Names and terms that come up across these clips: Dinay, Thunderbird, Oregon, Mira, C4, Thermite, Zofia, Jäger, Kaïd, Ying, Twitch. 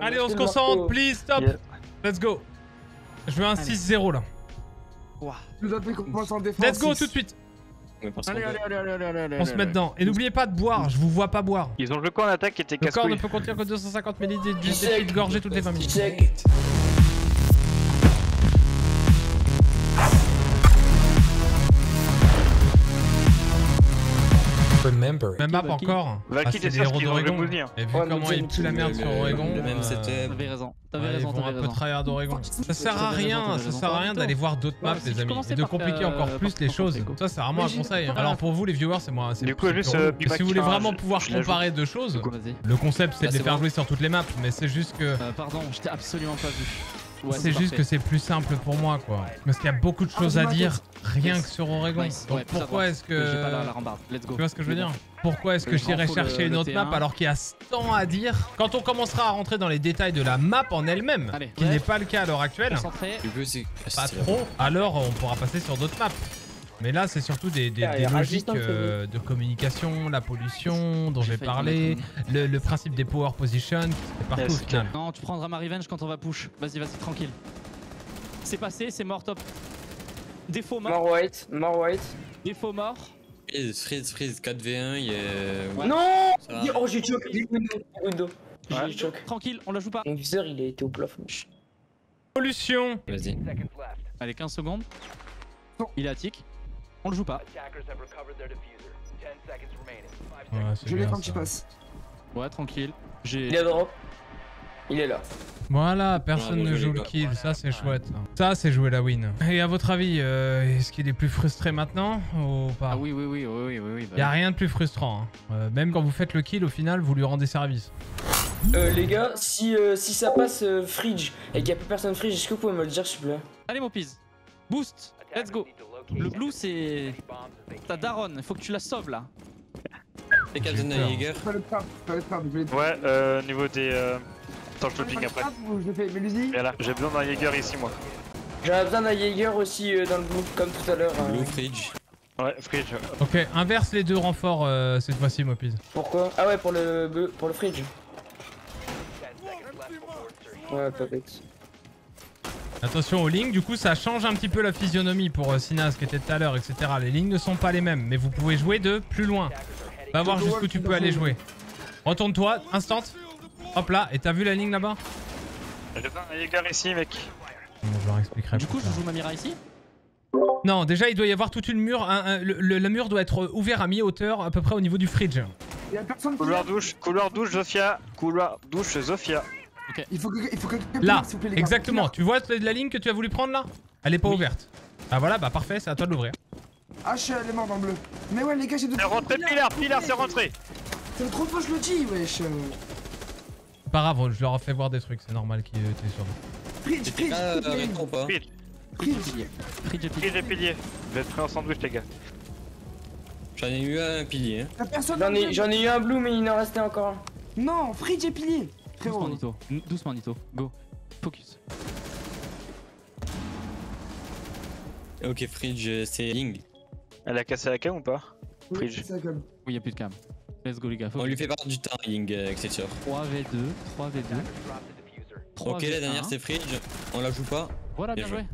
Allez, on se concentre, please, stop. Yeah. Let's go. Je veux un 6-0 là. Wow. Let's go tout de suite. Allez, on se met dedans. Et n'oubliez pas de boire, je vous vois pas boire. Ils ont le corps en attaque qui était casse. Le corps ne peut contenir que 250 ml de gorgée toutes les 20 minutes. Même map encore. Valky était sur Oregon. Et vu comment il pue la merde sur Oregon. T'avais raison. T'avais raison. Un peu tryhard d'Oregon. Ça sert à rien d'aller voir d'autres maps, les amis. Et de compliquer encore plus les choses. Ça, c'est vraiment un conseil. Alors pour vous, les viewers, c'est moi. Du coup, juste. Si vous voulez vraiment pouvoir comparer deux choses, le concept c'est de les faire jouer sur toutes les maps, mais c'est juste que. Pardon, je t'ai absolument pas vu. Ouais, c'est juste que c'est plus simple pour moi quoi. Parce qu'il y a beaucoup de choses à dire rien que sur Oregon. Donc ouais, pourquoi est-ce que... Tu vois ce que je veux dire? Pourquoi est-ce que j'irais chercher une autre map alors qu'il y a tant à dire? Quand on commencera à rentrer dans les détails de la map en elle-même, qui n'est pas le cas à l'heure actuelle, pas trop, alors on pourra passer sur d'autres maps. Mais là, c'est surtout des logiques de communication, la pollution dont j'ai parlé, le principe des power positions qui se fait partout au final. Non, tu prendras ma revenge quand on va push. Vas-y, vas-y, tranquille. C'est passé, c'est mort, top. Défaut mort. Mort white, mort white. Défaut mort. Freeze, freeze, 4v1, il est... Non! Oh, j'ai choqué. J'ai choqué. Tranquille, on la joue pas. Mon viseur, il a été au plafond. Pollution. Vas-y. Allez, 15 secondes. Il est à tic. On le joue pas. Ouais, je l'ai quand tu passes. Ouais, tranquille. Il est à drop. Il est là. Voilà, personne ne joue le kill. Ça, c'est chouette. Ça, c'est jouer la win. Et à votre avis, est-ce qu'il est plus frustré maintenant ou pas? Ah oui. Bah, y'a rien de plus frustrant. Hein. Même quand vous faites le kill, au final, vous lui rendez service. Les gars, si ça passe Fridge et qu'il n'y a plus personne Fridge, est-ce que vous pouvez me le dire, s'il vous plaît? Allez, mon pise. Boost. Let's go. Le blue c'est ta daronne, il faut que tu la sauves là. Les gars de Jäger. Ouais, niveau des... Attends, je te le ping après. Voilà, j'ai besoin d'un Jäger ici moi. J'avais besoin d'un Jäger aussi dans le blue, comme tout à l'heure. Blue Fridge. Ouais, Fridge. Ok, inverse les deux renforts cette fois-ci, Mopiz. Pourquoi? Ah ouais, pour le Fridge. Ouais, perfect. Attention aux lignes, du coup ça change un petit peu la physionomie pour Sinas qui était tout à l'heure, etc. Les lignes ne sont pas les mêmes, mais vous pouvez jouer de plus loin. Va voir jusqu'où tu peux aller jouer. Retourne-toi, instant. Hop là, et t'as vu la ligne là-bas? J'ai pas un Jäger ici, mec. Bon, je leur expliquerai. Du coup, je joue ma Mira ici? Non, déjà il doit y avoir toute une mur. Le mur doit être ouvert à mi-hauteur, à peu près au niveau du fridge. Couloir douche, Zofia. Couloir douche, Zofia. Okay. Il faut que là, exactement. Tu vois la ligne que tu as voulu prendre là? Elle est pas ouverte. Ah voilà, bah parfait, c'est à toi de l'ouvrir. Ah, je suis allé mort dans le bleu. Mais ouais, les gars, j'ai deux. C'est rentré, Pilar, c'est rentré. C'est trop faux, je le dis, wesh. C'est pas grave, je leur ai fait voir des trucs, c'est normal qu'ils étaient sur nous. Fridge et pilier. Vous êtes prêts en sandwich, les gars. J'en ai eu un pilier. J'en ai eu un blue, mais il en restait encore un. Non, Fridge et pilier. Doucement Nito, doucement Nito, go, focus. Ok Fridge, c'est Ying. Elle a cassé la cam ou pas? Fridge. Oui, y'a plus de cam. Let's go les gars. On lui fait part du temps Ying, etc. 3v2. Ok, la dernière c'est Fridge, on la joue pas. Voilà, bien joué.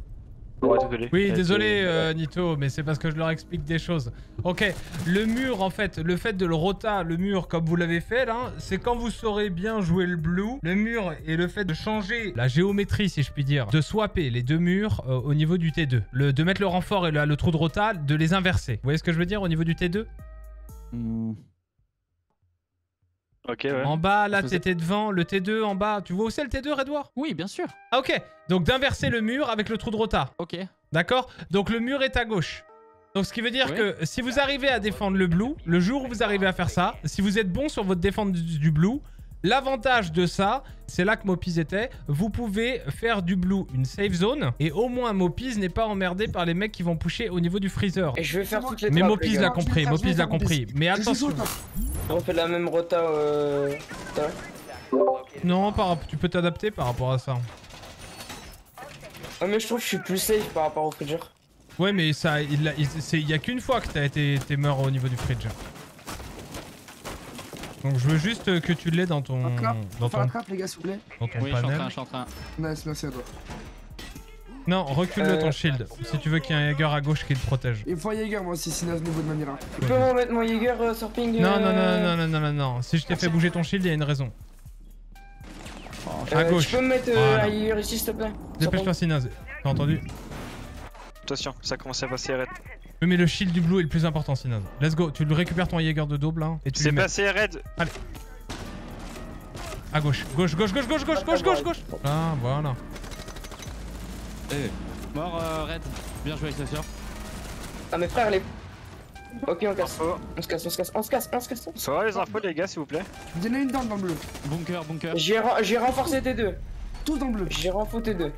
Oui, désolé Nito, mais c'est parce que je leur explique des choses. Ok, le mur en fait, le fait de le rota, le mur comme vous l'avez fait là, c'est quand vous saurez bien jouer le blue, le mur et le fait de changer la géométrie si je puis dire, de swapper les deux murs au niveau du T2. De mettre le renfort et le trou de rota, de les inverser. Vous voyez ce que je veux dire au niveau du T2 ? Ok, ouais. En bas, là, t'étais devant, le T2 en bas. Tu vois où c'est le T2, Redouard? Oui, bien sûr. Ah, ok. Donc, d'inverser le mur avec le trou de rota. Ok. D'accord? Donc, le mur est à gauche. Donc, ce qui veut dire que si vous arrivez à défendre le blue, le jour où vous arrivez à faire ça, si vous êtes bon sur votre défense du blue, l'avantage de ça, c'est là que Mopiz était, vous pouvez faire du blue une safe zone et au moins Mopiz n'est pas emmerdé par les mecs qui vont pusher au niveau du freezer. Et je vais faire toutes les mais Mopiz l'a compris, Mopiz l'a compris. Mais attention. On fait la même rota. Non, tu peux t'adapter par rapport à ça. Ouais, mais je trouve que je suis plus safe par rapport au fridge. Ouais, mais ça, il y a qu'une fois que t'es mort au niveau du fridge. Donc je veux juste que tu l'aies dans ton... Dans ton... Attrape les gars s'il vous plaît. Dans ton panel. Je suis en train. Nice, merci à toi. Non, recule-le ton shield, si tu veux qu'il y ait un Jäger à gauche qui te protège. Il me faut un Jäger moi aussi, sinon à ce niveau de ma Mira. Tu peux mettre mon Jäger sur ping. Non, non, non, non, non, non, non, si je t'ai fait bouger ton shield, il y a une raison. À gauche. Tu peux me mettre un Jäger ici s'il te plaît. Dépêche-toi Sinaz, t'as entendu? Attention, ça commence à passer, arrête. Oui mais le shield du blue est le plus important Sinaz. Let's go, tu le récupères ton Jäger de double là. C'est passé, arrête. Allez. À gauche, gauche, gauche, gauche, gauche, gauche, gauche, gauche, gauche. Ah voilà. Hey. Mort Red, bien joué avec la sœur. Ah mes frères les... Ok on casse, on se casse, on se casse, on se casse, on se casse. Ça va les infos les gars s'il vous plaît. Donnez une dent dans le bleu. Bunker, bunker. J'ai renforcé tes deux. Tout dans le bleu. J'ai renforcé tes deux.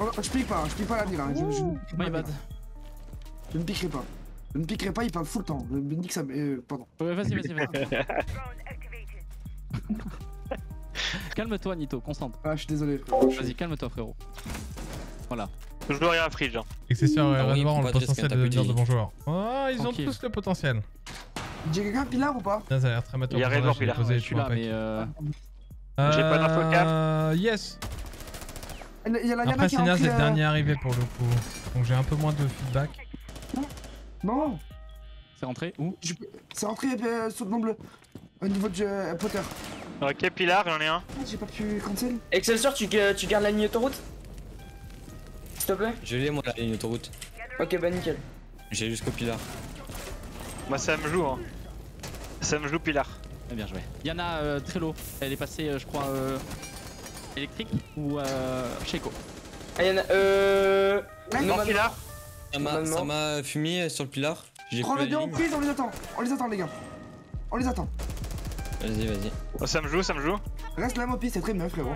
Oh, je pique pas la vie là. My bad. Je ne piquerai pas. Je ne piquerai pas, il parle full temps. Je me dis que ça... pardon. Vas-y, vas-y, vas-y. Calme-toi Nito, concentre. Ah je suis désolé frérot. Vas-y calme-toi frérot. Voilà. Je dois rien à Fridge. Excesseur et Red War ont le potentiel de devenir de bons joueurs. Oh ils ont tous le potentiel. J'ai quelqu'un pilar ou pas? Ça a l'air très mature. Il y a Red War pilar. Je suis là mais j'ai pas d'info cap. Yes. Après Sinaz est le dernier arrivé pour le coup. Donc j'ai un peu moins de feedback. Non. C'est rentré où? C'est rentré sous le nom bleu. Au niveau du Potter. Ok Pilar, j'en ai un. J'ai pas pu cancel. Excelsior, tu gardes la ligne autoroute s'il te plaît. Je l'ai moi la ligne autoroute. Ok bah nickel. J'ai jusqu'au Pilar. Moi ça me joue hein. Ça me joue Pilar. Bien joué. Yana très low. Elle est passée je crois électrique ou Sheiko. Ah Yana non Pilar. Ça m'a fumé sur le Pilar. Prends les deux en prise, on les attend les gars. On les attend. Vas-y, vas-y. Oh, ça me joue, ça me joue. Reste là, Mopi, c'est très bien, frérot.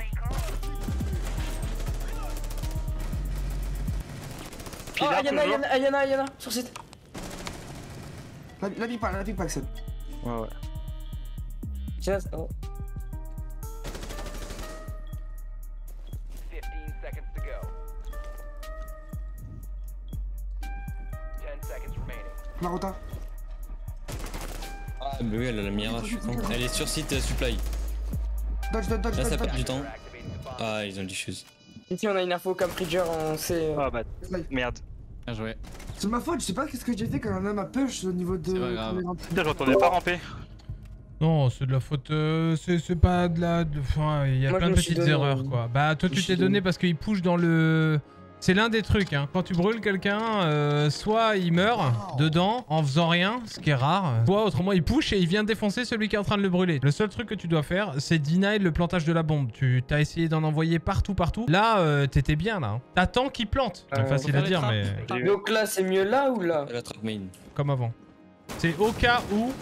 Oh, y'en a, sur site. La pique pas, Axel. Ouais, ouais. Just... Oh. Marotta. Ah bah oui elle a la Mira, je suis con. Elle est sur site supply. Dodge, dodge, dodge. Là ça perd du temps. Ah ils ont du shoes. Ici on a une info comme Bridger, on sait... Ah bah merde. Bien joué. C'est ma faute, je sais pas qu'est-ce que j'ai fait quand un homme a push au niveau de... Putain j'entendais pas ramper. Non c'est de la faute, c'est pas de la... Enfin il y a plein de petites erreurs quoi. Bah toi tu t'es donné parce qu'il push dans le... C'est l'un des trucs, hein. Quand tu brûles quelqu'un, soit il meurt dedans en faisant rien, ce qui est rare, soit autrement il push et il vient défoncer celui qui est en train de le brûler. Le seul truc que tu dois faire, c'est deny le plantage de la bombe. Tu t'as essayé d'en envoyer partout, partout. Là, t'étais bien, là. Hein. T'attends qu'il plante. C'est facile à dire, mais... Donc là, c'est mieux là ou là? La trap main. Comme avant. C'est au cas où...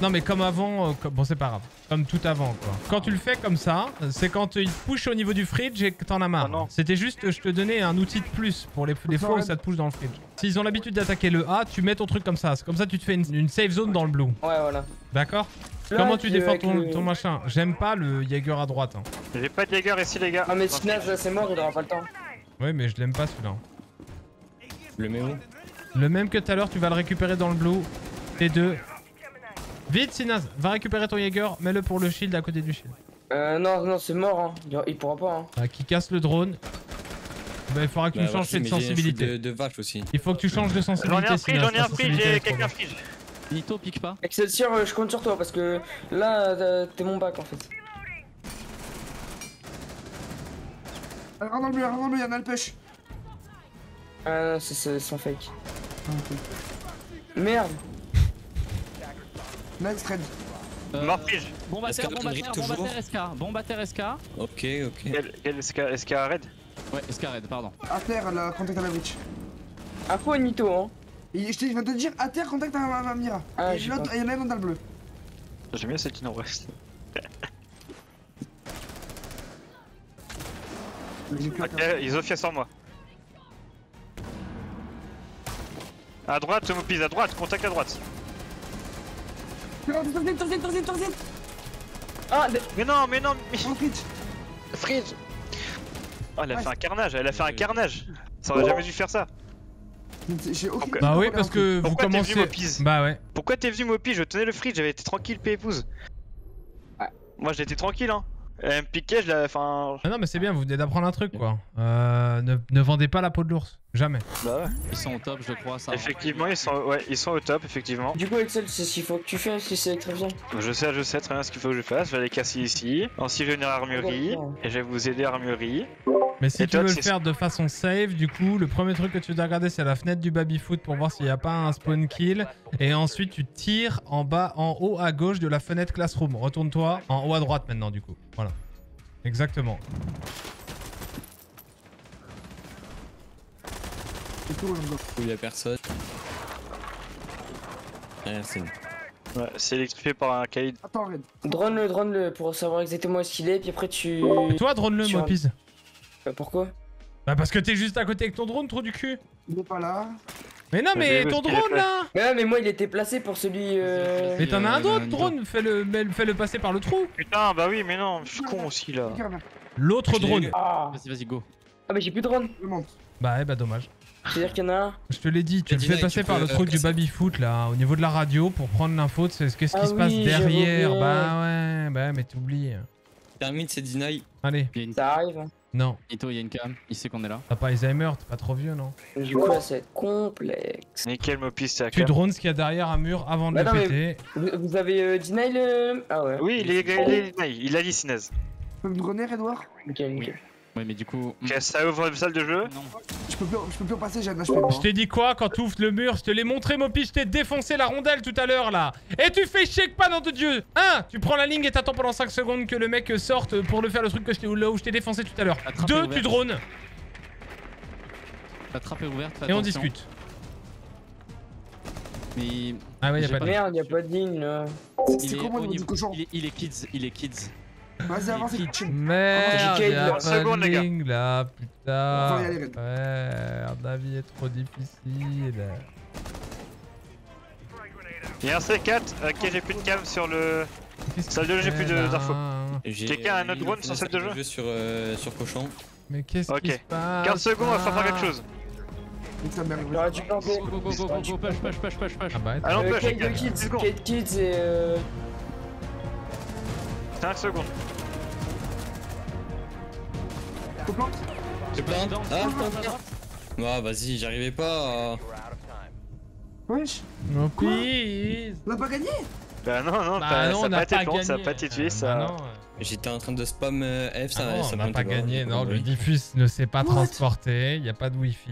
Non mais comme avant, bon c'est pas grave, comme tout avant quoi. Quand tu le fais comme ça, c'est quand il te push au niveau du fridge et que t'en as marre. Oh c'était juste, je te donnais un outil de plus pour les fois où ça te push dans le fridge. S'ils ont l'habitude d'attaquer le A, tu mets ton truc comme ça. C'est comme ça tu te fais une safe zone dans le blue. Ouais voilà. D'accord. Comment tu défends ton machin? J'aime pas le Jäger à droite. Hein. J'ai pas de Jäger ici les gars. Ah mais Sinaz c'est mort, il aura pas le temps. Oui mais je l'aime pas celui-là. Le même? Le même que tout à l'heure, tu vas le récupérer dans le blue. T2. Vite Sinaz, va récupérer ton Jäger, mets-le pour le shield à côté du shield. Non, non, c'est mort, hein. Il pourra pas. Hein. Bah, qui casse le drone. Bah, il faudra que tu changes de sensibilité. De vache aussi. Il faut que tu changes de sensibilité. J'en ai un free, j'ai quelqu'un free. Nito, pique pas. Excelsior, je compte sur toi parce que là, t'es mon bac en fait. Rends le, y'en a le pêche. Ah non, c'est son fake. Merde. Next red. Morphige. Bombe à terre, bombe à terre, SK. Ok, ok. Quel SK red? Ouais, SK red, pardon. À terre, elle a contact à la bridge. À fond, Nito, hein. Je viens de te dire, à terre, contact à ma Mira. Ah, il y en a un dans le bleu. J'aime bien celle qui nous reste. Ils ont fié sans moi. À droite, Mopis, à droite, contact à droite. Torzine. Ah, mais non, mais... Fridge. Oh, elle a fait un carnage, elle a fait un carnage. Ça aurait jamais dû faire ça. Okay. Bah oui parce que vous commencez... Bah ouais. Pourquoi t'es venu Mopi? Je tenais le free, j'avais été tranquille Pépouse. Ouais. Moi j'étais tranquille hein. Elle me piquait, je l'avais... Enfin... Ah non mais c'est bien, vous venez d'apprendre un truc quoi. Ne vendez pas la peau de l'ours, jamais. Bah ouais. Ils sont au top je crois ça. Effectivement ils sont, ouais, ils sont au top effectivement. Du coup Excel c'est ce qu'il faut que tu fasses si c'est très bien. Je sais très bien ce qu'il faut que je fasse, je vais les casser ici. Ensuite je vais venir à l'armurerie et je vais vous aider à l'armurerie. Mais si tu veux le faire de façon safe, du coup, le premier truc que tu dois regarder, c'est la fenêtre du baby-foot pour voir s'il n'y a pas un spawn kill. Et ensuite, tu tires en bas, en haut à gauche de la fenêtre classroom. Retourne-toi en haut à droite maintenant, du coup. Voilà. Exactement. Il n'y a personne. C'est bon. Ouais, c'est électrifié par un Kaïd. Attends, drone-le pour savoir exactement où est-ce qu'il est, puis après tu... Et toi, drone-le, Mopiz. Pourquoi? Bah parce que t'es juste à côté avec ton drone, trou du cul. Il est pas là. Mais non mais ton drone là. Mais non mais moi il était placé pour celui... Mais t'en as un autre drone, fais-le passer par le trou. Putain bah oui mais non, je suis con aussi là. L'autre drone. Vas-y vas-y go. Ah mais j'ai plus de drone. Bah ouais bah dommage. C'est-à-dire qu'il y en a un. Je te l'ai dit, tu le fais passer par le truc du baby-foot là, au niveau de la radio pour prendre l'info de ce qui se passe derrière. Bah ouais mais t'oublies. Termine c'est Dinay. Allez. Ça arrive. Non. Ito, il y a une cam, il sait qu'on est là. T'as pas Alzheimer, t'es pas trop vieux, non? Du coup, c'est complexe. Nickel, Mopis, t'es à cam. Tu drones ce qu'il y a derrière un mur avant de le péter. Vous avez Dinay le... Ah ouais. Oui, il a dit Sinez. Tu peux me droner, Edouard? Nickel, nickel. Ouais, mais du coup... Ça ouvre une salle de jeu? Non. Je peux plus repasser, j'ai un HP. Je t'ai dit quoi quand t'ouvres le mur? Je te l'ai montré, Mopis, je t'ai défoncé la rondelle tout à l'heure, là. Et tu fais check pas, nom de Dieu. 1. Tu prends la ligne et t'attends pendant 5 secondes que le mec sorte pour le faire le truc que je t'ai défoncé tout à l'heure. 2. Tu drones. La trappe est ouverte. Et on discute. Mais... Ah ouais, y'a pas de ligne. Merde, y'a pas de ligne, là. C'est comment le niveau du cochon? Il est kids, il est kids. Vas-y avance et tu... Merde, y'a pas de ligne là, putain. Merde, la vie est trop difficile. Y'a un C4, ok j'ai plus de cam sur le... Salle de jeu j'ai plus d'infos. Quelqu'un a un autre drone sur cette de jeu sur cochon. Mais qu'est-ce qui se passe? 15 secondes, on va faire quelque chose. Go, push. Ah non, push, Kaïd Kids et... 5 secondes. Tu plantes? Tu plantes? Ah vas-y, j'arrivais pas. Wesh. Non, please. On a pas gagné? Bah non, non, ça n'a pas été planté, ça n'a pas été tué, ça. J'étais en train de spam F, ça n'a pas gagné. Non, le diffus ne s'est pas transporté, il n'y a pas de wifi.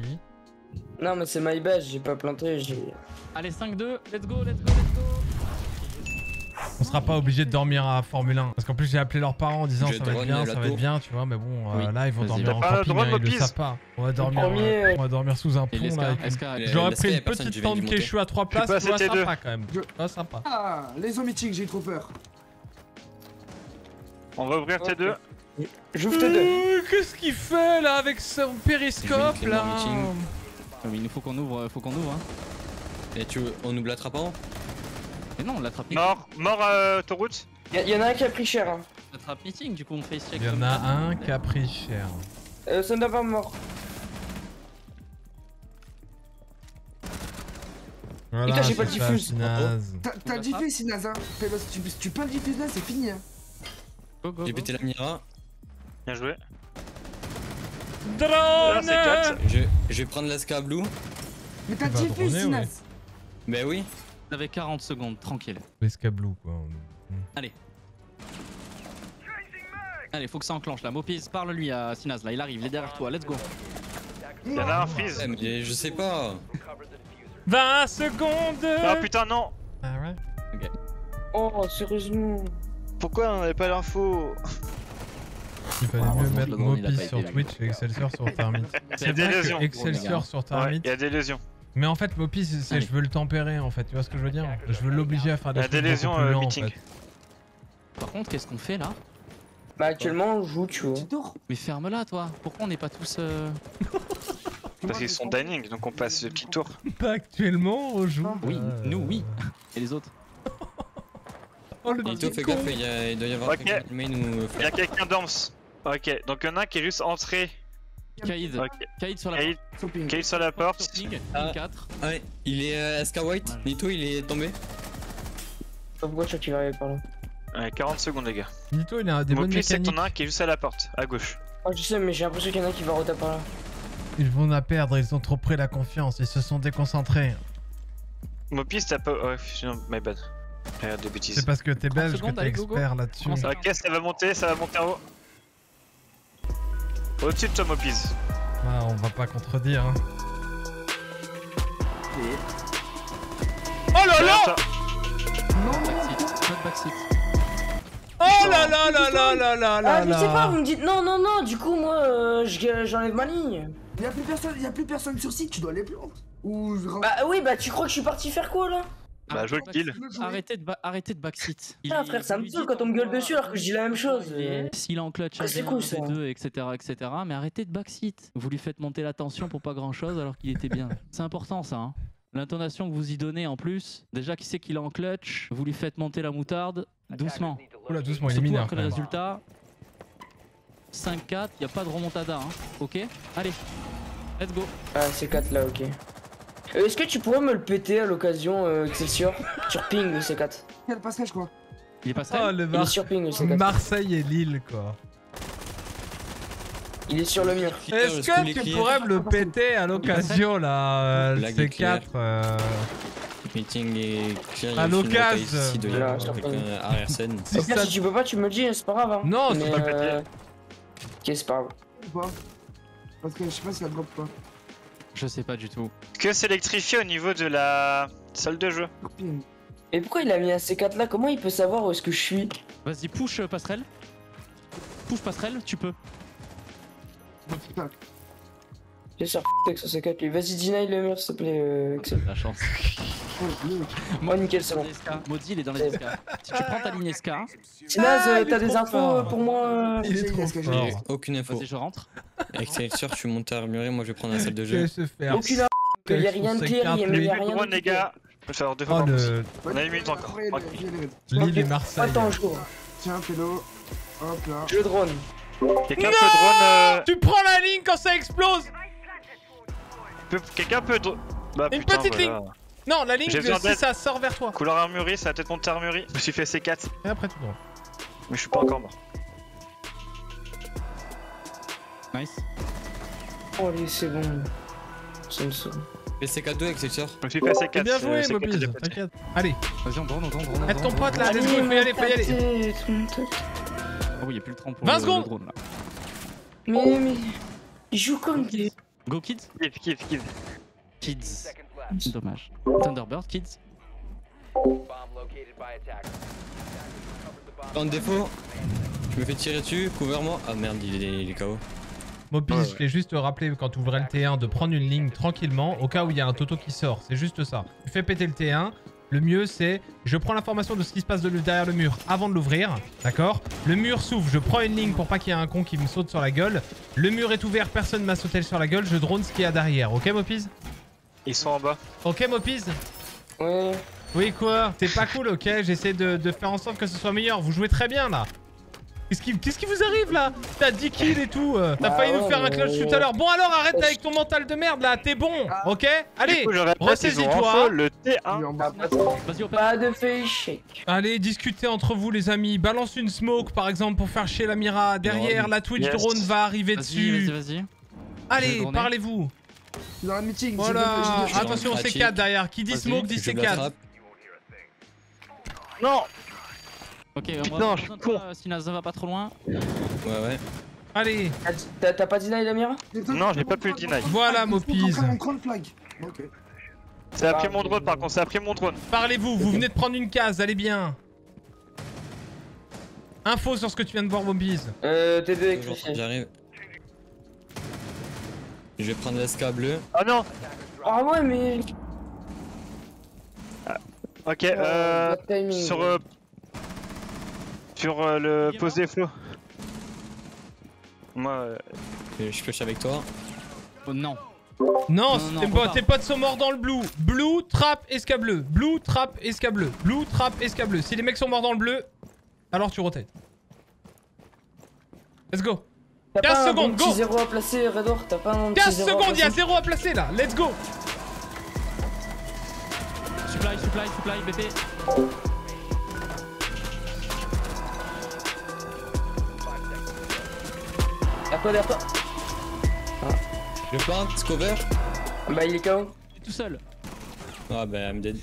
Non, mais c'est my badge, j'ai pas planté. Allez, 5-2, let's go, let's go, let's go. On sera pas obligé de dormir à Formule 1 parce qu'en plus j'ai appelé leurs parents en disant ça va être bien tu vois mais bon oui. Là ils vont dormir en camping là, ils le savent pas. On va dormir sous un pont là. J'aurais pris une petite tente Kéchou à 3 places, c'est sympa quand même. Sympa. Ah les zombies meeting, j'ai trop peur. On va ouvrir T2. J'ouvre T2. Qu'est-ce qu'il fait là avec son périscope là? Il nous faut qu'on ouvre, Et on nous l'attrape pas? Mais non, on l'attrape. Mort autoroute. Y'en a un qui a pris cher. Hein. L'attrape meeting, du coup on fait check. Y'en a un qui a pris cher. Thunderbird mort. Voilà, putain, j'ai pas le diffuse. T'as le diffuse, Sinaz. Tu peux le diffuse là, c'est fini. Hein. J'ai pété la Mira. Bien joué. Drone là, je vais prendre la Ska Blue. Mais t'as le diffuse, Sinaz. Bah oui. Vous avez 40 secondes, tranquille. Escablou quoi. Allez. Allez, faut que ça enclenche là. Mopiz, parle lui à Sinaz là, il arrive, il est derrière toi, let's go. Il y en a un freeze. Mais je sais pas. 20 secondes. Ah putain, non. Ah ouais. Ok. Oh, sérieusement. Pourquoi on avait pas l'info? Il fallait mieux mettre Mopiz sur Twitch et Excelsior sur Thermite. Il y a des lésions. Excelsior sur Thermite. Il y a des lésions. Mais en fait, Mopi, je veux le tempérer en fait, tu vois ce que je veux dire? Je veux l'obliger à faire des choses plus lentes, en fait. Par contre, qu'est-ce qu'on fait là? Bah actuellement, on joue, tu vois. Mais ferme-la, toi. Pourquoi on n'est pas tous... Parce qu'ils sont dining, donc on passe le petit tour. Pas actuellement, on joue. Oui, nous, oui. Et les autres? Oh, le petit con. Il doit y avoir quelqu'un qui dorme. Ok, donc il y en a un qui est juste entré. Kaïd. Okay. Kaïd sur la porte. Kaïd sur la porte. Ouais, il est SK White. Voilà. Nito, il est tombé. Top gauche, tu vas arriver par là. Ouais, 40 secondes, les gars. Nito, il a des bonnes mécaniques. C'est que t'en as un qui est juste à la porte, à gauche. Oh, je sais, mais j'ai l'impression qu'il y en a qui va retaper par là. Ils vont la perdre, ils ont trop pris la confiance, ils se sont déconcentrés. Mopis, t'as pas. Ouais, my bad. Regarde de bêtises. C'est parce que t'es belge que t'es expert là-dessus. Ok, ça va monter en haut. Au-dessus de toi, Mopis. Ah, on va pas contredire. Hein. Oh là là! Non, pas de backseat. Oh là là là là là là là! Ah, je sais pas, vous me dites non, non, non, du coup, moi, j'enlève ma ligne. Y'a plus personne sur site, tu dois les planter. Ou... Bah oui, bah tu crois que je suis parti faire quoi là? Bah je le kill. Arrêtez de backseat. Ah frère, ça me saoule quand on me gueule dessus alors que je dis la même chose. S'il est en clutch avec deux, etc. Mais arrêtez de backseat. Vous lui faites monter la tension pour pas grand chose alors qu'il était bien. C'est important ça. Hein. L'intonation que vous y donnez en plus. Déjà qui sait qu'il est en clutch, vous lui faites monter la moutarde doucement. Oula doucement, il est mineur. Surtout après le résultat. 5-4, y'a pas de remontada. Hein. Ok, allez. Let's go. Ah c'est 4 là, ok. Est-ce que tu pourrais me le péter à l'occasion, Excelsior? Sur ping le C4. Il est passage quoi. Il est passé. Oh, le il est sur ping le C4. Marseille et Lille quoi. Il est sur le mur. Est-ce que tu pourrais me le péter à l'occasion là, le C4 Meeting et clear. À l'occasion. Si tu peux pas, tu me le dis, c'est pas grave. Hein. Non, c'est pas pété. Ok, c'est pas grave. Parce que je sais pas si ça drop ou pas. Je sais pas du tout. Que s'électrifier au niveau de la salle de jeu. Et pourquoi il a mis un C4 là? Comment il peut savoir où est-ce que je suis? Vas-y, push passerelle. Push passerelle, tu peux. J'ai sur avec son C4 lui. Vas-y, Dinay le mur s'il te plaît. La chance. Moi, nickel, c'est bon. Maudit, il est dans les SK. Si tu prends ta ligne SK. Naz, t'as des infos pour moi? Il est trop fort. Aucune info. Vas-y, je rentre. Avec Excelsior, je suis monté à muré, moi je vais prendre la salle de jeu. Aucune il y a rien de clair, il y a rien de clair. Les gars, je peux faire deux fois. On a une minute encore. Lille et Marseille. Attends, je cours. Tiens, pédo. Hop là. Je drone. Quelqu'un peut drone. Tu prends la ligne quand ça explose. Quelqu'un peut drone. Une petite ligne. Non, la ligne, si ça sort vers toi. Couleur armurerie, ça va peut-être monter armurerie. Je me suis fait C4. Et après tout droit. Mais je suis pas encore mort. Nice. Oh, allez, c'est bon. Ça me saoule. Et CK2 avec Excelsior. Je me suis fait C4. Bien joué, Mobile. T'inquiète. Allez. Vas-y, on drone. Aide ton pote là, let's go, fais y aller. Oh, y'a plus le temps pour le drone là. Mais. Il joue comme des. Go kids. Kids. C'est dommage. Thunderbird, kids. En défaut, je me fais tirer dessus, couvre-moi. Ah merde, il est KO. Mopis, je vais juste te rappeler quand tu ouvres le T1 de prendre une ligne tranquillement au cas où il y a un toto qui sort. C'est juste ça. Tu fais péter le T1. Le mieux, c'est je prends l'information de ce qui se passe derrière le mur avant de l'ouvrir. D'accord? Le mur s'ouvre, je prends une ligne pour pas qu'il y ait un con qui me saute sur la gueule. Le mur est ouvert, personne m'a sauté sur la gueule. Je drone ce qu'il y a derrière. Ok, Mopis? Ils sont en bas. Ok, Mopis? Ouais. Oui, quoi? C'est pas cool, ok? J'essaie de faire en sorte que ce soit meilleur. Vous jouez très bien, là. Qu'est-ce qui vous arrive, là? T'as 10 kills et tout. T'as failli nous faire un clutch tout à l'heure. Bon, alors, arrête avec ton mental de merde, là. T'es bon, ok? Allez, ressaisis-toi. Le T1. Pas de fake shake. Allez, discutez entre vous, les amis. Balance une smoke, par exemple, pour faire chier la Mira. Derrière, la Twitch drone va arriver dessus. Vas-y. Allez, parlez-vous. Dans un meeting, voilà. Attention, C4 derrière. Qui dit smoke dit C4. Non. Ok, on va si Naza va pas trop loin. Ouais. Allez. T'as pas Dinay la Mira? Non, j'ai pas pu Dinay. Voilà, Mopis. Ça a pris mon drone par contre, ça a pris mon drone. Parlez-vous, vous venez de prendre une case, allez bien. Info sur ce que tu viens de voir, Mopis. TV, j'arrive. Je vais prendre l'SK bleu. Oh non! Ah ouais mais... Ok, sur le poste des flots. Moi... Je pioche avec toi. Oh non. Non, tes potes sont morts dans le blue. Blue, trap, SK bleu. Blue, trap, SK bleu. Blue, trap, SK bleu. Si les mecs sont morts dans le bleu, alors tu rotates. Let's go. T'as 15 pas secondes, un bon go! 0 à placer, Redor, t'as pas un 15 secondes, y'a 0 à placer là, let's go! Supply, BT. Y'a quoi derrière toi? Je vais pas un petit cover. Bah il est KO. Il est tout seul. Ah bah I'm dead.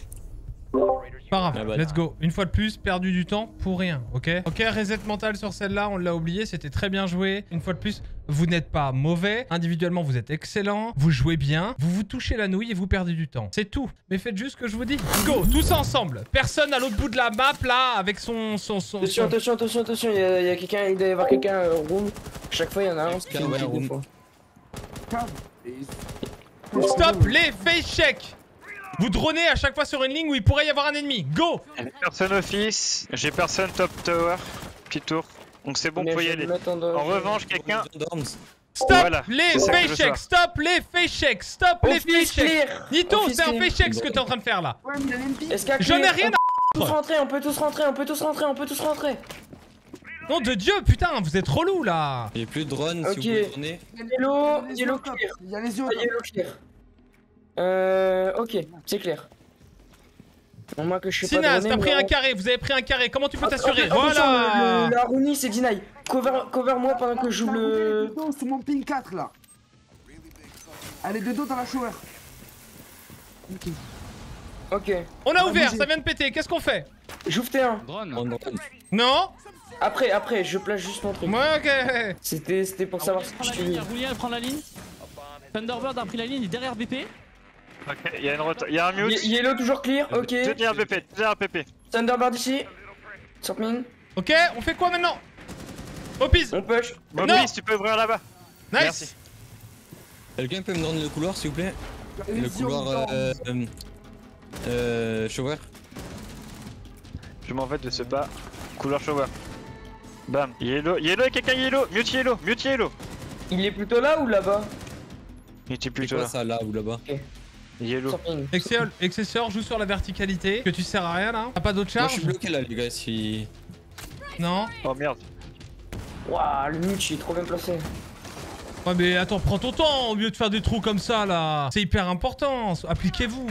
Pas grave, let's go. Une fois de plus, perdu du temps pour rien, ok? Ok, reset mental sur celle-là, on l'a oublié, c'était très bien joué. Une fois de plus, vous n'êtes pas mauvais. Individuellement, vous êtes excellent, vous jouez bien, vous vous touchez la nouille et vous perdez du temps. C'est tout. Mais faites juste ce que je vous dis. Go, tous ensemble. Personne à l'autre bout de la map, là, avec son... Attention, il y a quelqu'un, il doit y avoir quelqu'un room. Chaque fois, il y en a un, c'est un room. Stop les face check. Vous dronez à chaque fois sur une ligne où il pourrait y avoir un ennemi. Go! Personne office, j'ai personne top tower. Petit tour. Donc c'est bon, vous pouvez y aller. En revanche, quelqu'un... Stop les face checks. Nito, c'est un face check ce que t'es en train de faire là. J'en ai rien à foutre. On peut tous rentrer. Nom de Dieu, putain, vous êtes relou là. Il n'y a plus de drone si vous tournez. Il y a les yellow clear. Ok, c'est clair. Moi que je suis Sinas, t'as pris un carré, vous avez pris un carré, comment tu peux t'assurer? Voilà. La Rooney c'est Dinay. Cover moi pendant que je joue le... C'est mon ping 4 là. Elle est de dos dans la shower. Ok. On a ouvert, ça vient de péter, qu'est-ce qu'on fait? J'ouvre T1. Non. Après, je place juste mon truc. Ouais, ok. C'était pour savoir ce que je faisais. Roulien, elle prend la ligne. Thunderbird a pris la ligne, il est derrière BP. Ok, il y a un mute. Yellow toujours clear, ok. Deux derrière BP. Thunderbird ici. Surpmin. Ok, on fait quoi maintenant? Opis. On push. Opis, tu peux ouvrir là-bas. Nice. Merci. Quelqu'un peut me donner le couloir s'il vous plaît? Le couloir shower. Je m'en vais de ce bas. Couloir shower. Bam. Yellow et quelqu'un yellow. Mute yellow. Il est plutôt là ou là-bas? Il était plutôt là. Ça là ou là-bas. Okay. Yellow. Excesseur, joue sur la verticalité. Que tu sers à rien là. T'as pas d'autre charge? Moi, je suis bloqué là les gars si... Non. Oh merde. Wouah le mute il est trop bien placé. Ouais mais attends, prends ton temps au lieu de faire des trous comme ça là. C'est hyper important, appliquez-vous.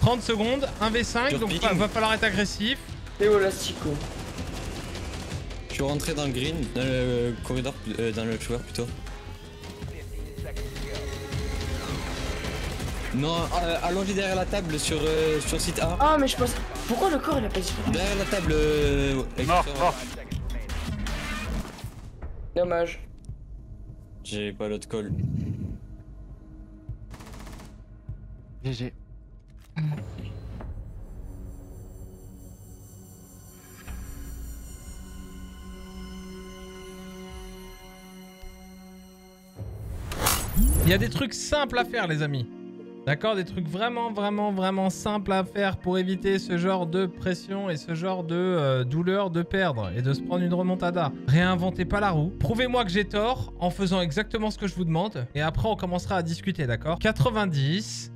30 secondes, 1v5 donc va falloir être agressif. Théo Lastico. Je suis rentré dans le green, dans le corridor, dans le shower plutôt. Non, allongé derrière la table sur site A. Ah mais je pense... Pourquoi le corps il a pas disparu? Derrière la table... Mort. Dommage. J'ai pas l'autre call. GG. Il y a des trucs simples à faire les amis. D'accord, des trucs vraiment simples à faire pour éviter ce genre de pression et ce genre de douleur de perdre et de se prendre une remontada. Réinventez pas la roue. Prouvez-moi que j'ai tort en faisant exactement ce que je vous demande. Et après, on commencera à discuter, d'accord? 90,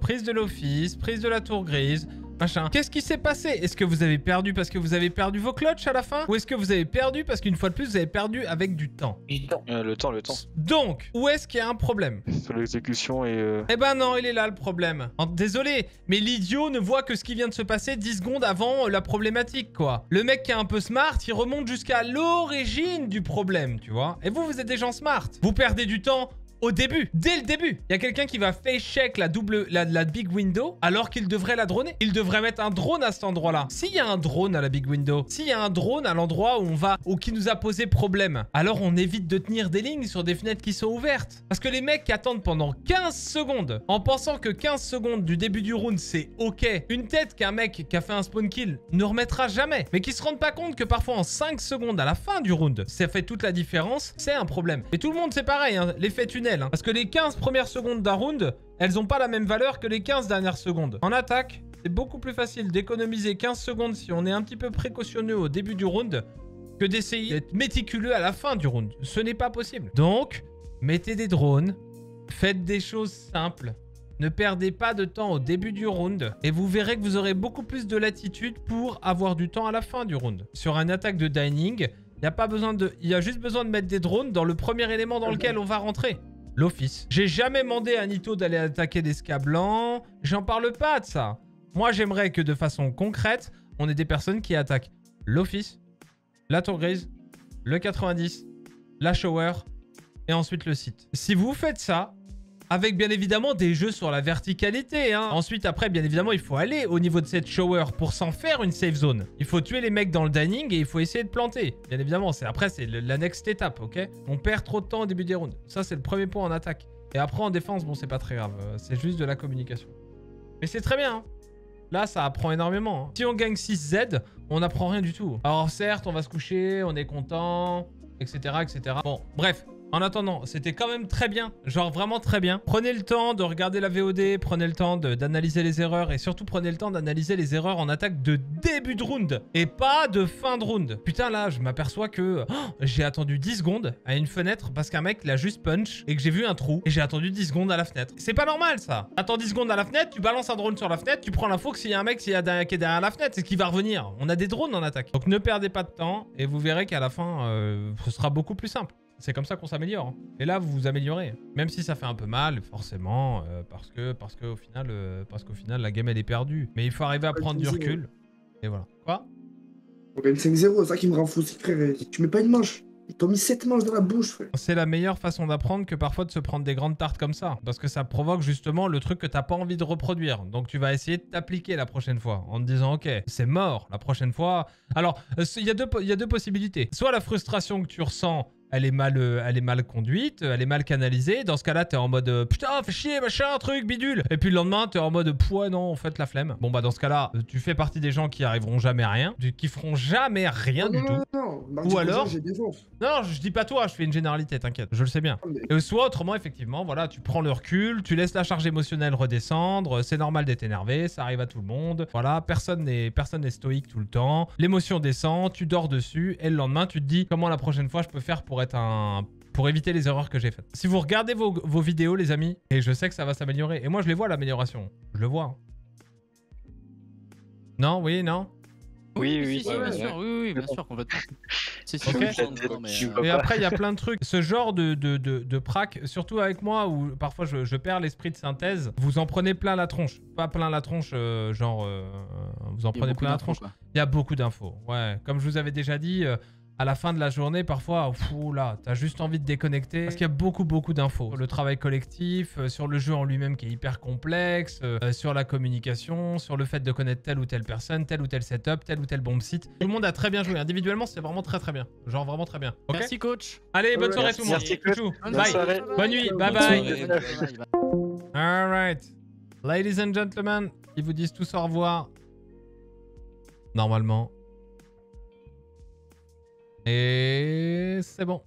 prise de l'office, prise de la tour grise, machin. Qu'est-ce qui s'est passé? Est-ce que vous avez perdu parce que vous avez perdu vos clutches à la fin? Ou est-ce que vous avez perdu parce qu'une fois de plus, vous avez perdu avec du temps? Le temps. Donc, où est-ce qu'il y a un problème? Sur l'exécution et... Eh ben non, il est là le problème. Désolé, mais l'idiot ne voit que ce qui vient de se passer 10 secondes avant la problématique, quoi. Le mec qui est un peu smart, il remonte jusqu'à l'origine du problème, tu vois. Et vous êtes des gens smart. Vous perdez du temps... Au début, dès le début, il y a quelqu'un qui va face check la big window alors qu'il devrait la droner. Il devrait mettre un drone à cet endroit-là. S'il y a un drone à la big window, s'il y a un drone à l'endroit où on va, ou qui nous a posé problème, alors on évite de tenir des lignes sur des fenêtres qui sont ouvertes. Parce que les mecs qui attendent pendant 15 secondes, en pensant que 15 secondes du début du round, c'est ok. Une tête qu'un mec qui a fait un spawn kill ne remettra jamais, mais qui se rendent pas compte que parfois en 5 secondes à la fin du round, ça fait toute la différence, c'est un problème. Et tout le monde, c'est pareil, hein, l'effet tunnel. Parce que les 15 premières secondes d'un round, elles n'ont pas la même valeur que les 15 dernières secondes. En attaque, c'est beaucoup plus facile d'économiser 15 secondes si on est un petit peu précautionneux au début du round que d'essayer d'être méticuleux à la fin du round. Ce n'est pas possible. Donc, mettez des drones, faites des choses simples. Ne perdez pas de temps au début du round et vous verrez que vous aurez beaucoup plus de latitude pour avoir du temps à la fin du round. Sur une attaque de dining, Il n'y a pas besoin de... Il y a juste besoin de mettre des drones dans le premier élément dans lequel on va rentrer. L'office. J'ai jamais demandé à Nito d'aller attaquer des scabs blancs. J'en parle pas de ça. Moi, j'aimerais que de façon concrète, on ait des personnes qui attaquent l'office, la tour grise, le 90, la shower et ensuite le site. Si vous faites ça, avec bien évidemment des jeux sur la verticalité, hein. Ensuite, après, bien évidemment, il faut aller au niveau de cette shower pour s'en faire une safe zone. Il faut tuer les mecs dans le dining et il faut essayer de planter. Bien évidemment, après, c'est la next étape, ok? On perd trop de temps au début des rounds. Ça, c'est le premier point en attaque. Et après, en défense, bon, c'est pas très grave. C'est juste de la communication. Mais c'est très bien, hein. Là, ça apprend énormément, hein. Si on gagne 6Z, on n'apprend rien du tout. Alors certes, on va se coucher, on est content, etc., etc. Bon, bref. En attendant, c'était quand même très bien, genre vraiment très bien. Prenez le temps de regarder la VOD, prenez le temps d'analyser les erreurs et surtout prenez le temps d'analyser les erreurs en attaque de début de round et pas de fin de round. Putain là, je m'aperçois que j'ai attendu 10 secondes à une fenêtre parce qu'un mec l'a juste punch et que j'ai vu un trou et j'ai attendu 10 secondes à la fenêtre. C'est pas normal ça. Attends 10 secondes à la fenêtre, tu balances un drone sur la fenêtre, tu prends l'info que s'il y a un mec qui est derrière la fenêtre, c'est qu'il va revenir. On a des drones en attaque. Donc ne perdez pas de temps et vous verrez qu'à la fin, ce sera beaucoup plus simple. C'est comme ça qu'on s'améliore. Et là, vous vous améliorez. Même si ça fait un peu mal, forcément, parce qu'au final, la game, elle est perdue. Mais il faut arriver à prendre du recul. Et voilà. Quoi? On gagne 5-0, c'est ça qui me rend fou, frère. Tu mets pas une manche. Ils t'ont mis 7 manches dans la bouche, frère. C'est la meilleure façon d'apprendre que parfois de se prendre des grandes tartes comme ça. Parce que ça provoque justement le truc que t'as pas envie de reproduire. Donc tu vas essayer de t'appliquer la prochaine fois en te disant, ok, c'est mort la prochaine fois. Alors, il y a deux possibilités. Soit la frustration que tu ressens, elle est mal conduite, elle est mal canalisée. Dans ce cas-là, t'es en mode putain, fais chier, machin, truc, bidule. Et puis le lendemain, t'es en mode pouah, non, en fait, la flemme. Bon, bah, dans ce cas-là, tu fais partie des gens qui arriveront jamais à rien, qui feront jamais rien du tout. Ou alors. Non, je dis pas toi, je fais une généralité, t'inquiète, je le sais bien. Et soit autrement, effectivement, voilà, tu prends le recul, tu laisses la charge émotionnelle redescendre, c'est normal d'être énervé, ça arrive à tout le monde. Voilà, personne n'est stoïque tout le temps. L'émotion descend, tu dors dessus, et le lendemain, tu te dis comment la prochaine fois je peux faire pour éviter les erreurs que j'ai faites. Si vous regardez vos vidéos, les amis, et je sais que ça va s'améliorer. Et moi, je les vois, l'amélioration. Je le vois. Non, oui, non. Oui, oui, oui, bien sûr. Oui, bien sûr, complètement. C'est sûr. Et après, il y a plein de trucs. Ce genre de prac, surtout avec moi, où parfois je perds l'esprit de synthèse, vous en prenez plein la tronche. Pas plein la tronche, genre... vous en prenez plein la tronche. Il y a beaucoup d'infos. Ouais, comme je vous avais déjà dit... à la fin de la journée, parfois, là, t'as juste envie de déconnecter. Parce qu'il y a beaucoup d'infos. Le travail collectif, sur le jeu en lui-même qui est hyper complexe, sur la communication, sur le fait de connaître telle ou telle personne, tel ou tel setup, tel ou tel bomb site. Tout le monde a très bien joué. Individuellement, c'est vraiment très très bien. Genre vraiment très bien. Okay. Merci coach. Allez, bonne soirée tout le monde. Merci coach. Bye. Bonne nuit. Bye bye. Alright. Ladies and gentlemen, ils vous disent tous au revoir. Normalement. Et c'est bon.